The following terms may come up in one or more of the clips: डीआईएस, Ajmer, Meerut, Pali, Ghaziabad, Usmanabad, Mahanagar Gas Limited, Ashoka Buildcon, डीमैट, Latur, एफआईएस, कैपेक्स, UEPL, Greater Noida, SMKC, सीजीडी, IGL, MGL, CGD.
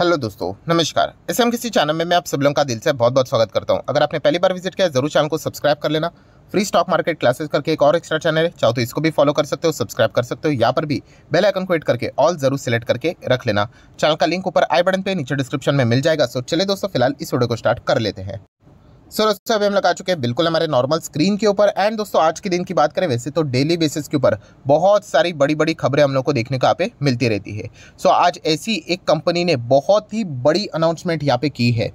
Hello दोस्तों, नमस्कार। SMKC channel में मैं आप सब लोगों का दिल से बहुत बहुत स्वागत करता हूं। अगर आपने पहली बार विजिट किया है, जरूर चैनल को सब्सक्राइब कर लेना। फ्री स्टॉक मार्केट क्लासेस करके एक और एक्स्ट्रा चैनल है, चाहो तो इसको भी फॉलो कर सकते हो, सब्सक्राइब कर सकते हो। यहाँ पर भी बेल आइकन को हिट करके ऑल जरूर सेलेक्ट करके रख लेना। चैनल का लिंक ऊपर आई बटन पे नीचे डिस्क्रिप्शन में मिल जाएगा। सो चलिए दोस्तों, फिलहाल इस वीडियो को स्टार्ट कर लेते हैं। सो दोस्तों, अभी हम लगा चुके हैं बिल्कुल हमारे नॉर्मल स्क्रीन के ऊपर। एंड दोस्तों, आज के दिन की बात करें, वैसे तो डेली बेसिस के ऊपर बहुत सारी बड़ी बड़ी खबरें हम लोग को देखने को यहाँ पे मिलती रहती है। सो आज ऐसी एक कंपनी ने बहुत ही बड़ी अनाउंसमेंट यहाँ पे की है।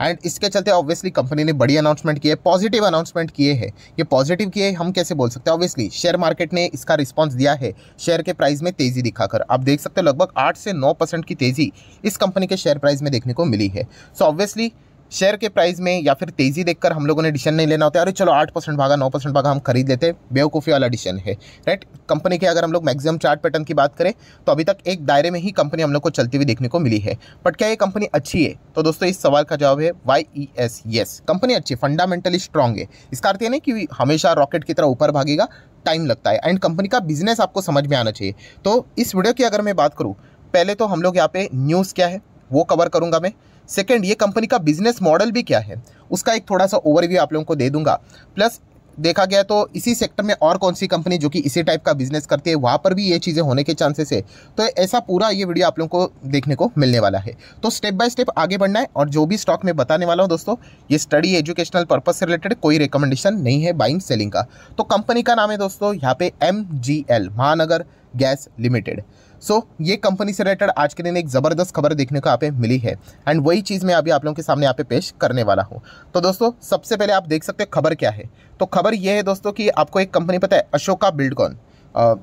एंड इसके चलते ऑब्वियसली कंपनी ने बड़ी अनाउंसमेंट की है, पॉजिटिव अनाउंसमेंट किए हैं। ये पॉजिटिव किए हम कैसे बोल सकते हैं? ऑब्वियसली शेयर मार्केट ने इसका रिस्पांस दिया है। शेयर के प्राइस में तेज़ी दिखाकर आप देख सकते हो, लगभग 8 से 9% की तेज़ी इस कंपनी के शेयर प्राइस में देखने को मिली है। सो ऑब्वियसली शेयर के प्राइस में या फिर तेज़ी देखकर हम लोगों ने डिसीजन नहीं लेना होता है, अरे चलो 8% भागा 9% भागा हम खरीद लेते हैं, बेवकूफ़ी वाला डिसीजन है, राइट। कंपनी के अगर हम लोग मैक्सिमम चार्ट पैटर्न की बात करें तो अभी तक एक दायरे में ही कंपनी हम लोग को चलती हुई देखने को मिली है। बट क्या ये कंपनी अच्छी है? तो दोस्तों, इस सवाल का जवाब है YES, येस। कंपनी अच्छी, फंडामेंटली स्ट्रांग है। इसका अर्थ ये नहीं कि हमेशा रॉकेट की तरह ऊपर भागेगा, टाइम लगता है। एंड कंपनी का बिजनेस आपको समझ में आना चाहिए। तो इस वीडियो की अगर मैं बात करूँ, पहले तो हम लोग यहाँ पे न्यूज़ क्या है वो कवर करूँगा मैं। सेकंड, ये कंपनी का बिजनेस मॉडल भी क्या है उसका एक थोड़ा सा ओवरव्यू आप लोगों को दे दूंगा। प्लस देखा गया तो इसी सेक्टर में और कौन सी कंपनी जो कि इसी टाइप का बिजनेस करती है, वहाँ पर भी ये चीज़ें होने के चांसेस है। तो ऐसा पूरा ये वीडियो आप लोगों को देखने को मिलने वाला है। तो स्टेप बाय स्टेप आगे बढ़ना है। और जो भी स्टॉक मैं बताने वाला हूँ दोस्तों, ये स्टडी एजुकेशनल पर्पज से रिलेटेड कोई रिकमेंडेशन नहीं है बाइंग सेलिंग का। तो कंपनी का नाम है दोस्तों यहाँ पे MGL, महानगर गैस लिमिटेड। सो ये कंपनी से रिलेटेड आज के दिन एक ज़बरदस्त खबर देखने को यहाँ पे मिली है। एंड वही चीज़ मैं अभी आप लोगों के सामने यहाँ पे पेश करने वाला हूँ। तो दोस्तों, सबसे पहले आप देख सकते हैं खबर क्या है। तो खबर ये है दोस्तों कि आपको एक कंपनी पता है, अशोका बिल्डकॉन,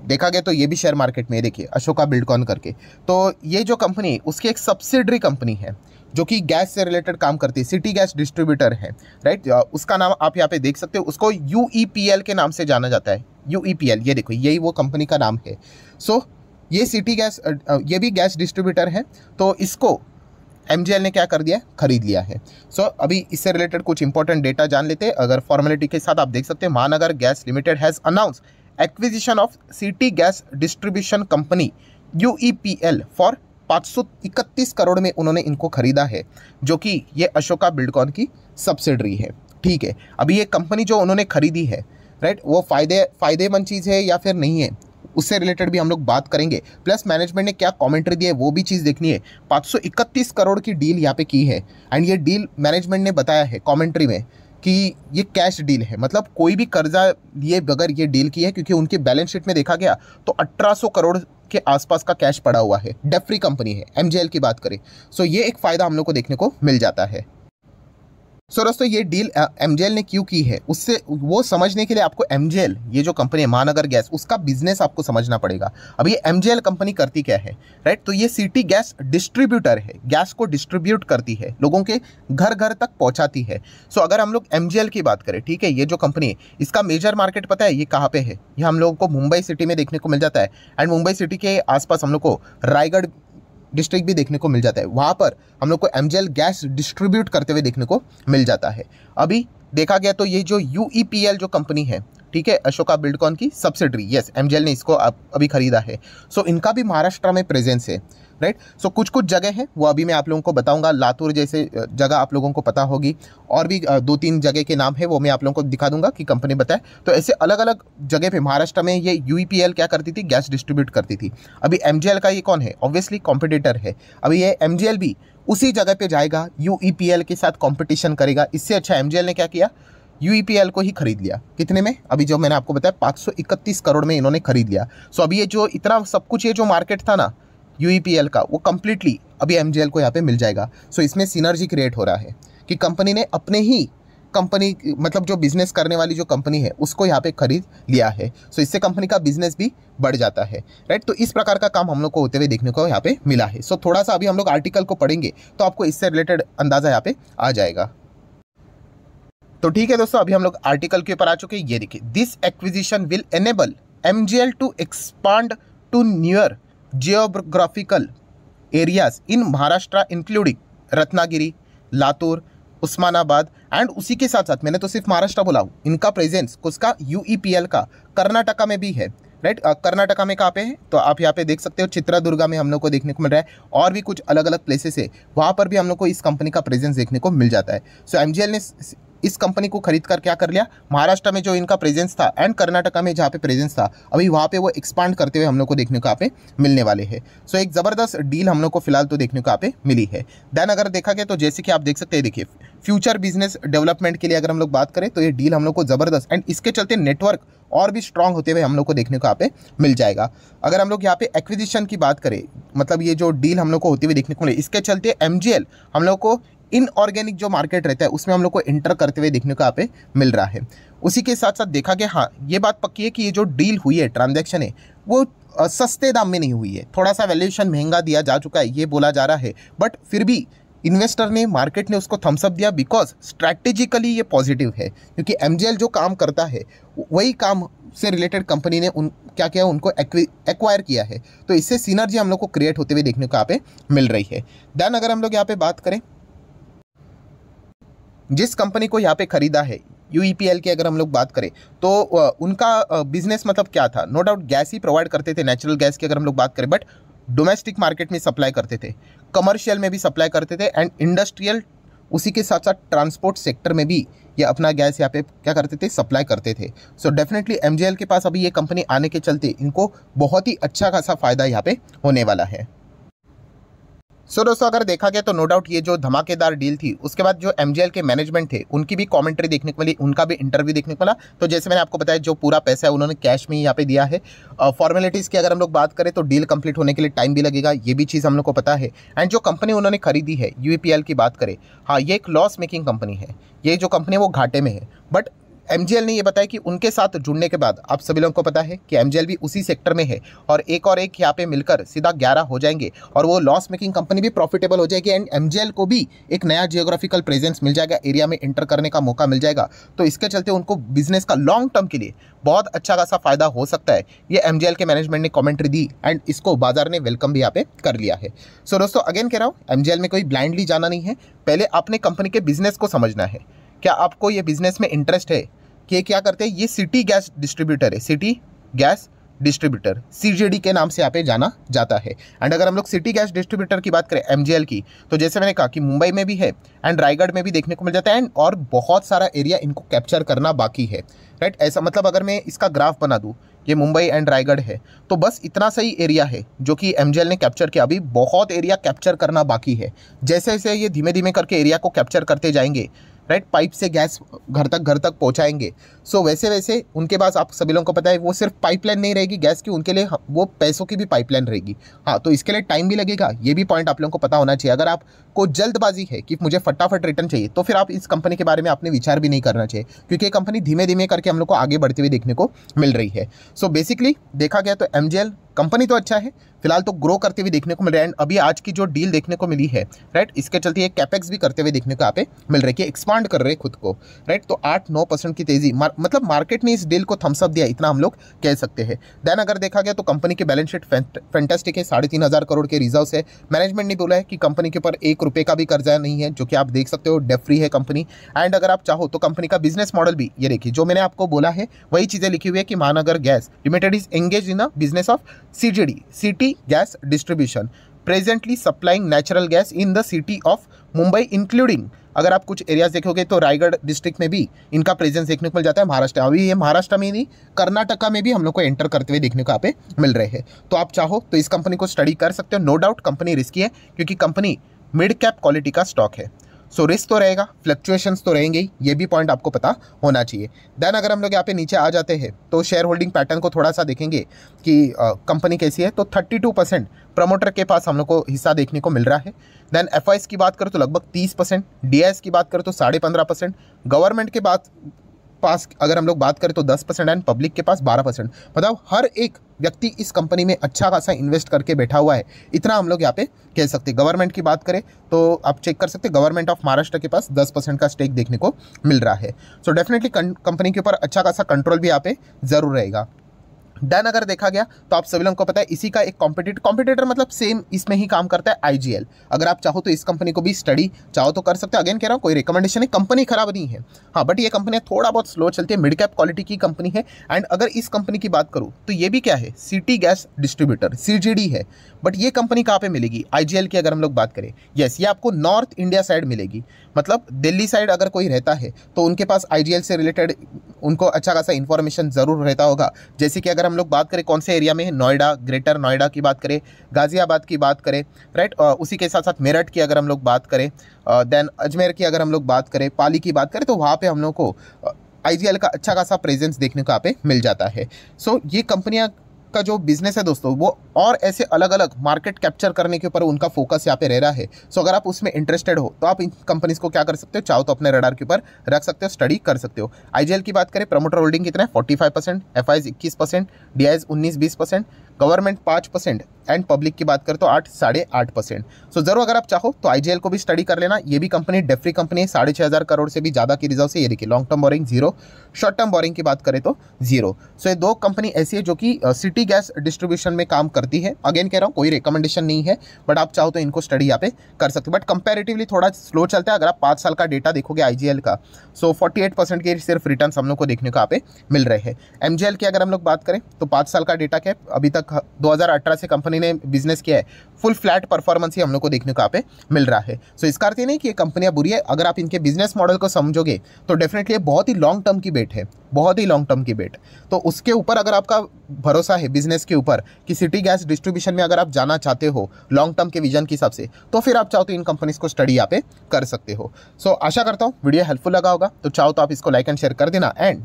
देखा गया तो ये भी शेयर मार्केट में, देखिए अशोका बिल्डकॉन करके। तो ये जो कंपनी, उसकी एक सब्सिडरी कंपनी है जो कि गैस से रिलेटेड काम करती है, सिटी गैस डिस्ट्रीब्यूटर है, राइट। उसका नाम आप यहाँ पे देख सकते हो, उसको UEPL के नाम से जाना जाता है। UEPL, ये देखो, यही वो कंपनी का नाम है। सो ये सिटी गैस, ये भी गैस डिस्ट्रीब्यूटर है। तो इसको MGL ने क्या कर दिया है, खरीद लिया है। सो अभी इससे रिलेटेड कुछ इंपॉर्टेंट डेटा जान लेते हैं। अगर फॉर्मेलिटी के साथ आप देख सकते हैं, Mahanagar gas limited has announce acquisition of city gas distribution company UEPL for 531 crore में उन्होंने इनको खरीदा है, जो कि ये अशोका बिल्डकॉन की सब्सिडरी है, ठीक है। अभी ये कंपनी जो उन्होंने खरीदी है, राइट, वो फायदेमंद चीज़ है या फिर नहीं है, उससे रिलेटेड भी हम लोग बात करेंगे। प्लस मैनेजमेंट ने क्या कमेंट्री दी है वो भी चीज़ देखनी है। 531 करोड़ की डील यहाँ पे की है। एंड ये डील मैनेजमेंट ने बताया है कमेंट्री में कि ये कैश डील है, मतलब कोई भी कर्जा लिए बगैर ये डील की है, क्योंकि उनके बैलेंस शीट में देखा गया तो 1800 करोड़ के आसपास का कैश पड़ा हुआ है। डेट फ्री कंपनी है, MGL की बात करें। सो ये एक फ़ायदा हम लोग को देखने को मिल जाता है। सो दोस्तों, ये डील MGL ने क्यों की है, उससे वो समझने के लिए आपको MGL, ये जो कंपनी है महानगर गैस, उसका बिजनेस आपको समझना पड़ेगा। अब ये MGL कंपनी करती क्या है, राइट। तो ये सिटी गैस डिस्ट्रीब्यूटर है, गैस को डिस्ट्रीब्यूट करती है, लोगों के घर घर तक पहुंचाती है। सो अगर हम लोग MGL की बात करें, ठीक है, ये जो कंपनी है, इसका मेजर मार्केट पता है ये कहाँ पर है? ये हम लोगों को मुंबई सिटी में देखने को मिल जाता है। एंड मुंबई सिटी के आसपास हम लोग को रायगढ़ डिस्ट्रिक्ट भी देखने को मिल जाता है। वहाँ पर हम लोग को MGL गैस डिस्ट्रीब्यूट करते हुए देखने को मिल जाता है। अभी देखा गया तो ये जो UEPL जो कंपनी है, ठीक है, अशोका बिल्डकॉन की सब्सिडरी, यस, MGL ने इसको अभी ख़रीदा है। सो इनका भी महाराष्ट्र में प्रेजेंस है, राइट। सो कुछ कुछ जगह है वो अभी मैं आप लोगों को बताऊंगा। लातूर जैसे जगह आप लोगों को पता होगी, और भी 2-3 जगह के नाम है वो मैं आप लोगों को दिखा दूंगा कि कंपनी बताए। तो ऐसे अलग अलग जगह पे महाराष्ट्र में ये UEPL क्या करती थी, गैस डिस्ट्रीब्यूट करती थी। अभी MGL का ये कौन है, ऑब्वियसली कॉम्पिटिटर है। अभी ये MGL भी उसी जगह पर जाएगा, UEPL के साथ कॉम्पिटिशन करेगा। इससे अच्छा MGL ने क्या किया, UEPL को ही खरीद लिया। कितने में, अभी जो मैंने आपको बताया 531 करोड़ में इन्होंने खरीद लिया। सो अभी ये जो इतना सब कुछ, ये जो मार्केट था ना UEPL का, वो कम्प्लीटली अभी MGL को यहाँ पे मिल जाएगा। सो इसमें सिनर्जी क्रिएट हो रहा है कि कंपनी ने अपने ही कंपनी, मतलब जो बिज़नेस करने वाली जो कंपनी है, उसको यहाँ पे खरीद लिया है। सो इससे कंपनी का बिजनेस भी बढ़ जाता है, राइट। तो इस प्रकार का काम हम लोग को होते हुए देखने को यहाँ पे मिला है। सो थोड़ा सा अभी हम लोग आर्टिकल को पढ़ेंगे तो आपको इससे रिलेटेड अंदाज़ा यहाँ पे आ जाएगा। तो ठीक है दोस्तों, अभी हम लोग आर्टिकल के ऊपर आ चुके हैं। ये देखिए, this acquisition will enable MGL to expand to near geographical areas in Maharashtra including Ratnagiri, Latur, Osmanabad. And उसी के साथ साथ मैंने तो सिर्फ महाराष्ट्र बोला हूँ, इनका प्रेजेंस उसका UEPL का कर्नाटका में भी है, राइट। कर्नाटका में कहाँ पे है तो आप यहाँ पे देख सकते हो चित्रदुर्गा में हम लोग को देखने को मिल रहा है, और भी कुछ अलग अलग प्लेसेस है वहाँ पर भी हम लोग को इस कंपनी का प्रेजेंस देखने को मिल जाता है। सो एमजीएल ने इस कंपनी को खरीद कर क्या कर लिया, महाराष्ट्र में जो इनका प्रेजेंस था एंड कर्नाटका में जहाँ पे प्रेजेंस था अभी वहाँ पे वो एक्सपांड करते हुए हम लोग को देखने को यहाँ पे मिलने वाले हैं। सो एक ज़बरदस्त डील हम लोग को फिलहाल तो देखने को यहाँ पे मिली है। देन अगर देखा गया तो जैसे कि आप देख सकते हैं, देखिए फ्यूचर बिजनेस डेवलपमेंट के लिए अगर हम लोग बात करें तो ये डील हम लोग को ज़बरदस्त एंड इसके चलते नेटवर्क और भी स्ट्रांग होते हुए हम लोग को देखने को यहाँ पे मिल जाएगा। अगर हम लोग यहाँ पे एक्विजिशन की बात करें, मतलब ये जो डील हम लोग को होते हुए देखने को मिले, इसके चलते एमजीएल हम लोग को इनऑर्गेनिक जो मार्केट रहता है उसमें हम लोग को एंटर करते हुए देखने को यहाँ पे मिल रहा है। उसी के साथ साथ देखा गया, हाँ ये बात पक्की है कि ये जो डील हुई है, ट्रांजैक्शन है, वो सस्ते दाम में नहीं हुई है, थोड़ा सा वैल्यूएशन महंगा दिया जा चुका है ये बोला जा रहा है, बट फिर भी इन्वेस्टर ने, मार्केट ने उसको थम्स अप दिया बिकॉज स्ट्रैटेजिकली ये पॉजिटिव है, क्योंकि एमजीएल जो काम करता है वही काम से रिलेटेड कंपनी ने क्या किया, उनको एक्वायर किया है, तो इससे सीनर्जी हम लोग को क्रिएट होते हुए देखने को यहाँ पे मिल रही है। देन अगर हम लोग यहाँ पे बात करें जिस कंपनी को यहाँ पे ख़रीदा है यूईपीएल की अगर हम लोग बात करें तो उनका बिजनेस मतलब क्या था, नो डाउट गैस ही प्रोवाइड करते थे, नेचुरल गैस की अगर हम लोग बात करें, बट डोमेस्टिक मार्केट में सप्लाई करते थे, कमर्शियल में भी सप्लाई करते थे एंड इंडस्ट्रियल, उसी के साथ साथ ट्रांसपोर्ट सेक्टर में भी ये अपना गैस यहाँ पे क्या करते थे, सप्लाई करते थे। सो डेफिनेटली एमजीएल के पास अभी ये कंपनी आने के चलते इनको बहुत ही अच्छा खासा फ़ायदा यहाँ पे होने वाला है। सो दोस्तों अगर देखा गया तो नो डाउट ये जो धमाकेदार डील थी उसके बाद जो एमजीएल के मैनेजमेंट थे उनकी भी कमेंट्री देखने को मिली, उनका भी इंटरव्यू देखने को मिला। तो जैसे मैंने आपको बताया जो पूरा पैसा है उन्होंने कैश में ही यहाँ पे दिया है। फॉर्मेलिटीज़ की अगर हम लोग बात करें तो डील कंप्लीट होने के लिए टाइम भी लगेगा, ये भी चीज़ हम लोग को पता है। एंड जो कंपनी उन्होंने खरीदी है यूईपीएल की बात करें, हाँ ये एक लॉस मेकिंग कंपनी है, ये जो कंपनी है वो घाटे में है, बट एमजीएल ने ये बताया कि उनके साथ जुड़ने के बाद आप सभी लोगों को पता है कि एमजीएल भी उसी सेक्टर में है और एक यहाँ पे मिलकर सीधा 11 हो जाएंगे और वो लॉस मेकिंग कंपनी भी प्रॉफिटेबल हो जाएगी एंड एमजीएल को भी एक नया जियोग्राफिकल प्रेजेंस मिल जाएगा, एरिया में एंटर करने का मौका मिल जाएगा, तो इसके चलते उनको बिजनेस का लॉन्ग टर्म के लिए बहुत अच्छा खासा फायदा हो सकता है। ये एमजीएल के मैनेजमेंट ने कमेंट्री दी एंड इसको बाजार ने वेलकम भी यहाँ पे कर लिया है। सो दोस्तों अगेन कह रहा हूँ, एमजीएल में कोई ब्लाइंडली जाना नहीं है, पहले आपने कंपनी के बिजनेस को समझना है, क्या आपको ये बिजनेस में इंटरेस्ट है कि ये क्या करते हैं, ये सिटी गैस डिस्ट्रीब्यूटर है, सिटी गैस डिस्ट्रीब्यूटर सीजीडी के नाम से यहाँ पे जाना जाता है। एंड अगर हम लोग सिटी गैस डिस्ट्रीब्यूटर की बात करें एमजीएल की, तो जैसे मैंने कहा कि मुंबई में भी है एंड रायगढ़ में भी देखने को मिल जाता है एंड और बहुत सारा एरिया इनको कैप्चर करना बाकी है, राइट। ऐसा मतलब अगर मैं इसका ग्राफ बना दूँ, ये मुंबई एंड रायगढ़ है तो बस इतना सही एरिया है जो कि एमजीएल ने कैप्चर किया, अभी बहुत एरिया कैप्चर करना बाकी है। जैसे जैसे ये धीमे धीमे करके एरिया को कैप्चर करते जाएंगे, राइट, पाइप से गैस घर तक पहुंचाएंगे, सो वैसे वैसे उनके पास आप सभी लोगों को पता है वो सिर्फ पाइपलाइन नहीं रहेगी गैस की, उनके लिए वो पैसों की भी पाइपलाइन रहेगी। हाँ तो इसके लिए टाइम भी लगेगा, ये भी पॉइंट आप लोगों को पता होना चाहिए। अगर आपको जल्दबाजी है कि मुझे फटाफट रिटर्न चाहिए तो फिर आप इस कंपनी के बारे में आपने विचार भी नहीं करना चाहिए, क्योंकि ये कंपनी धीमे धीमे करके हम लोग को आगे बढ़ते हुए देखने को मिल रही है। सो बेसिकली देखा गया तो एमजीएल कंपनी तो अच्छा है, फिलहाल तो ग्रो करते हुए देखने को मिल रहा है एंड अभी आज की जो डील देखने को मिली है, राइट, इसके चलते ये कैपेक्स भी करते हुए देखने को यहाँ पे मिल रहा है कि एक्सपांड कर रहे खुद को, राइट। तो 8-9% की तेजी मतलब मार्केट ने इस डील को थम्स अप दिया, इतना हम लोग कह सकते हैं। देन अगर देखा गया तो कंपनी के बैलेंस शीट फैंटास्टिक है, 3,500 करोड़ के रिजर्व्स है, मैनेजमेंट ने बोला है कि कंपनी के ऊपर 1 रुपये का भी कर्जा नहीं है, जो कि आप देख सकते हो, डेट फ्री है कंपनी। एंड अगर आप चाहो तो कंपनी का बिजनेस मॉडल भी ये देखिए, जो मैंने आपको बोला है वही चीज़ें लिखी हुई है कि Mahanagar gas limited is engage in business of CGD, City Gas Distribution, presently supplying natural gas in the city of Mumbai including, अगर आप कुछ एरियाज देखोगे तो रायगढ़ डिस्ट्रिक्ट में भी इनका प्रेजेंस देखने को मिल जाता है। महाराष्ट्र, अभी ये महाराष्ट्र में ही नहीं कर्नाटका में भी हम लोग को एंटर करते हुए देखने को यहाँ पे मिल रहे हैं। तो आप चाहो तो इस कंपनी को स्टडी कर सकते हो। नो डाउट कंपनी रिस्की है क्योंकि कंपनी मिड कैप क्वालिटी का स्टॉक है, सो रिस्क तो रहेगा, फ्लक्चुएशंस तो रहेंगे ही, ये भी पॉइंट आपको पता होना चाहिए। देन अगर हम लोग यहाँ पे नीचे आ जाते हैं तो शेयर होल्डिंग पैटर्न को थोड़ा सा देखेंगे कि कंपनी कैसी है, तो 32% प्रमोटर के पास हम लोग को हिस्सा देखने को मिल रहा है। देन एफआईएस की बात करें तो लगभग 30%, डीआईएस की बात करें तो 15.5%, गवर्नमेंट के पास अगर हम लोग बात करें तो 10% एंड पब्लिक के पास 12%। मतलब हर एक व्यक्ति इस कंपनी में अच्छा खासा इन्वेस्ट करके बैठा हुआ है, इतना हम लोग यहाँ पे कह सकते हैं। गवर्नमेंट की बात करें तो आप चेक कर सकते हैं, गवर्नमेंट ऑफ महाराष्ट्र के पास 10% का स्टेक देखने को मिल रहा है। सो डेफिनेटली कंपनी के ऊपर अच्छा खासा कंट्रोल भी यहाँ पे ज़रूर रहेगा। डन अगर देखा गया तो आप सभी लोगों को पता है इसी का एक कॉम्पिटिटर मतलब सेम इसमें ही काम करता है IGL। अगर आप चाहो तो इस कंपनी को भी स्टडी चाहो तो कर सकते हो। अगेन कह रहा हूँ कोई रिकमेंडेशन है, कंपनी खराब नहीं है, हाँ बट ये कंपनी थोड़ा बहुत स्लो चलती है, मिड कैप क्वालिटी की कंपनी है। एंड अगर इस कंपनी की बात करूँ तो ये भी क्या है, सिटी गैस डिस्ट्रीब्यूटर CGD है। बट ये कंपनी कहाँ पर मिलेगी, IGL की अगर हम लोग बात करें, यस ये आपको नॉर्थ इंडिया साइड मिलेगी। मतलब दिल्ली साइड अगर कोई रहता है तो उनके पास IGL से रिलेटेड उनको अच्छा खासा इन्फॉर्मेशन ज़रूर रहता होगा। जैसे कि अगर हम लोग बात करें कौन से एरिया में है, नोएडा, ग्रेटर नोएडा की बात करें, गाज़ियाबाद की बात करें, राइट, उसी के साथ साथ मेरठ की अगर हम लोग बात करें, देन अजमेर की अगर हम लोग बात करें, पाली की बात करें, तो वहाँ पे हम लोग को IGL का अच्छा खासा प्रेजेंस देखने को यहाँ पे मिल जाता है। सो ये कंपनियाँ का जो बिजनेस है दोस्तों वो और ऐसे अलग अलग मार्केट कैप्चर करने के ऊपर उनका फोकस यहाँ पे रह रहा है। सो अगर आप उसमें इंटरेस्टेड हो तो आप इन कंपनीज को क्या कर सकते हो, चाहो तो अपने रडार के ऊपर रख सकते हो, स्टडी कर सकते हो। IGL की बात करें, प्रमोटर होल्डिंग कितना है 45%, FIs 21%, DIs 19-20%, government 5% and public की बात करें तो 8-8.5%। सो ज़रूर अगर आप चाहो तो IGL को भी स्टडी कर लेना। ये भी कंपनी डेफ्री कंपनी है, 6500 करोड़ से भी ज़्यादा की रिजर्व से। ये देखिए long term borrowing 0, short term borrowing की बात करें तो 0। सो ये दो कंपनी ऐसी है जो कि सिटी गैस डिस्ट्रीब्यूशन में काम करती है। अगेन कह रहा हूँ कोई रिकमेंडेशन नहीं है, बट आप चाहो तो इनको स्टडी यहाँ पे कर सकते हो। बट कंपेरेटिवली थोड़ा स्लो चलता है। अगर आप 5 साल का डेटा देखोगे IGL का, सो 48% के सिर्फ रिटर्न हम लोग को देखने को यहाँ पे मिल रहे हैं। MGL की अगर हम लोग बात करें तो 5 साल का डेटा क्या है, अभी तक 2018 से कंपनी ने बिजनेस किया है, फुल फ्लैट परफॉर्मेंस ही हम लोग को देखने को यहाँ पे मिल रहा है। सो इसका अर्थ ये नहीं कि ये कंपनियाँ बुरी है। अगर आप इनके बिजनेस मॉडल को समझोगे तो डेफिनेटली बहुत ही लॉन्ग टर्म की बेट है, बहुत ही लॉन्ग टर्म की बेट। तो उसके ऊपर अगर आपका भरोसा है बिजनेस के ऊपर कि सिटी गैस डिस्ट्रीब्यूशन में अगर आप जाना चाहते हो लॉन्ग टर्म के विजन के हिसाब से, तो फिर आप चाहो तो इन कंपनीज को स्टडी यहाँ पे कर सकते हो। सो आशा करता हूँ वीडियो हेल्पफुल लगा होगा। तो चाहो तो आप इसको लाइक एंड शेयर कर देना। एंड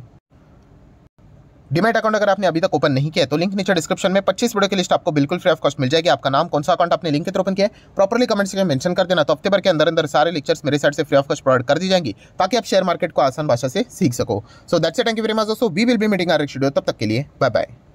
डीमैट अकाउंट अगर आपने अभी तक ओपन नहीं किया है तो लिंक नीचे डिस्क्रिप्शन में 25 वीडियो की लिस्ट आपको बिल्कुल फ्री ऑफ कॉस्ट मिल जाएगी। आपका नाम, कौन सा अकाउंट आपने लिंक के थ्रू ओपन किया है, प्रॉपर्ली कमेंट सेक्शन में मेंशन कर देना। तो हफ्ते भर के अंदर अंदर सारे लेक्चर्स मेरे साइड से फ्री ऑफ कॉस्ट प्रोवाइड कर दी जाएंगी ताकि आप शेयर मार्केट को आसान भाषा से सीख सको। So that's it, thank you very much दोस्तों। We will be meeting our next video, तब तक के लिए बाय बाय।